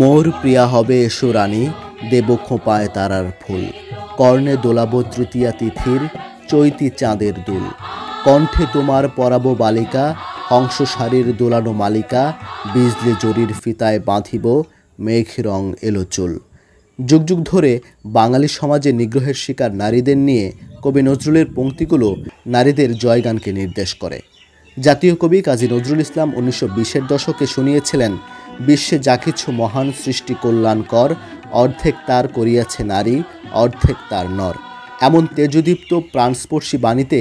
মোর প্রিয়া হবে এসো রানী, দেব খোঁপায় তারার ফুল, কর্ণে দোলাব তৃতীয়া তিথির চৈতি চাঁদের দুল, কণ্ঠে তোমার পরাব বালিকা, হংসশাড়ির দোলানো মালিকা, বিজলি জরির ফিতায় বাঁধিব মেঘ রং এলো চুল। যুগ যুগ ধরে বাঙালি সমাজে নিগ্রহের শিকার নারীদের নিয়ে কবি নজরুলের পংক্তিগুলো নারীদের জয়গানকে নির্দেশ করে। জাতীয় কবি কাজী নজরুল ইসলাম 1920-এর দশকে শুনিয়েছিলেন, বিশ্বে যা কিছু মহান সৃষ্টি কল্যাণকর, অর্ধেক তার করিয়াছে নারী, অর্ধেক তার নর। এমন তেজদীপ্ত প্রাণস্পর্শী বাণীতে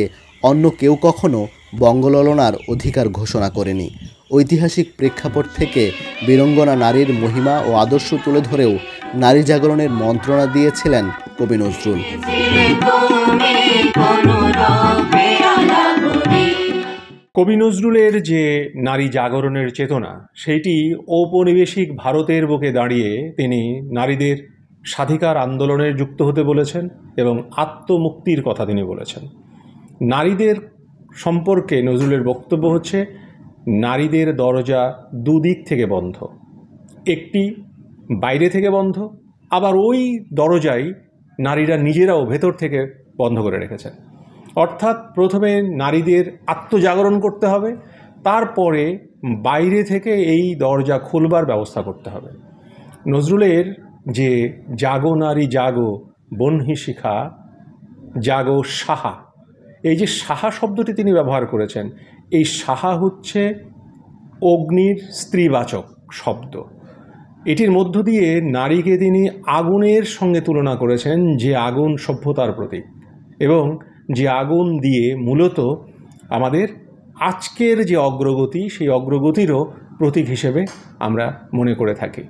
অন্য কেউ কখনো বঙ্গললনার অধিকার ঘোষণা করেনি। ঐতিহাসিক প্রেক্ষাপট থেকে বীরঙ্গনা নারীর মহিমা ও আদর্শ তুলে ধরেও নারী জাগরণের মন্ত্রণা দিয়েছিলেন কবি নজরুল। কবি নজরুলের যে নারী জাগরণের চেতনা, সেইটি ঔপনিবেশিক ভারতের বুকে দাঁড়িয়ে তিনি নারীদের স্বাধিকার আন্দোলনে যুক্ত হতে বলেছেন এবং আত্মমুক্তির কথা তিনি বলেছেন। নারীদের সম্পর্কে নজরুলের বক্তব্য হচ্ছে, নারীদের দরজা দুদিক থেকে বন্ধ, একটি বাইরে থেকে বন্ধ, আবার ওই দরজাই নারীরা নিজেরাও ভেতর থেকে বন্ধ করে রেখেছেন। অর্থাৎ প্রথমে নারীদের আত্মজাগরণ করতে হবে, তারপরে বাইরে থেকে এই দরজা খুলবার ব্যবস্থা করতে হবে। নজরুলের যে জাগো নারী জাগো বহ্নি শিখা জাগো সাহা, এই যে সাহা শব্দটি তিনি ব্যবহার করেছেন, এই সাহা হচ্ছে অগ্নির স্ত্রীবাচক শব্দ। এটির মধ্য দিয়ে নারীকে তিনি আগুনের সঙ্গে তুলনা করেছেন, যে আগুন সভ্যতার প্রতীক এবং যে আগুন দিয়ে মূলত আমাদের আজকের যে অগ্রগতি, সেই অগ্রগতিরও প্রতীক হিসেবে আমরা মনে করে থাকি।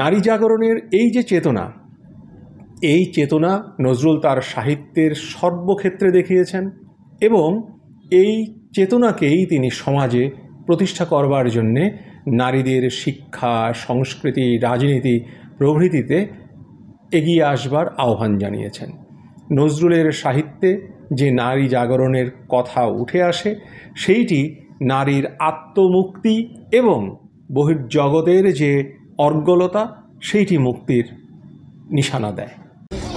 নারী জাগরণের এই যে চেতনা, এই চেতনা নজরুল তার সাহিত্যের সর্বক্ষেত্রে দেখিয়েছেন এবং এই চেতনাকেই তিনি সমাজে প্রতিষ্ঠা করবার জন্যে নারীদের শিক্ষা, সংস্কৃতি, রাজনীতি প্রভৃতিতে এগিয়ে আসবার আহ্বান জানিয়েছেন। নজরুলের সাহিত্যে যে নারী জাগরণের কথা উঠে আসে, সেইটি নারীর আত্মমুক্তি এবং বহির্জগতের যে অর্গলতা, সেইটি মুক্তির নিশানা দেয়।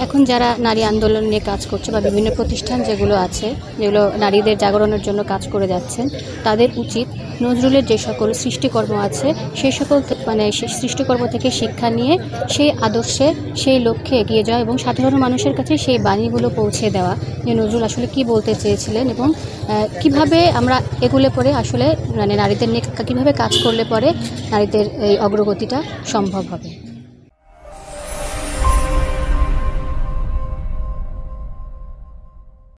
এখন যারা নারী আন্দোলন নিয়ে কাজ করছে বা বিভিন্ন প্রতিষ্ঠান যেগুলো আছে, যেগুলো নারীদের জাগরণের জন্য কাজ করে যাচ্ছেন, তাদের উচিত নজরুলের যে সকল সৃষ্টিকর্ম আছে সেই সকল সৃষ্টিকর্ম থেকে শিক্ষা নিয়ে সেই আদর্শে, সেই লক্ষ্যে এগিয়ে যাওয়া এবং সাধারণ মানুষের কাছে সেই বাণীগুলো পৌঁছে দেওয়া, যে নজরুল আসলে কি বলতে চেয়েছিলেন এবং কিভাবে আমরা এগুলো করে আসলে নারীদের নিয়ে কীভাবে কাজ করলে পরে নারীদের এই অগ্রগতিটা সম্ভব হবে।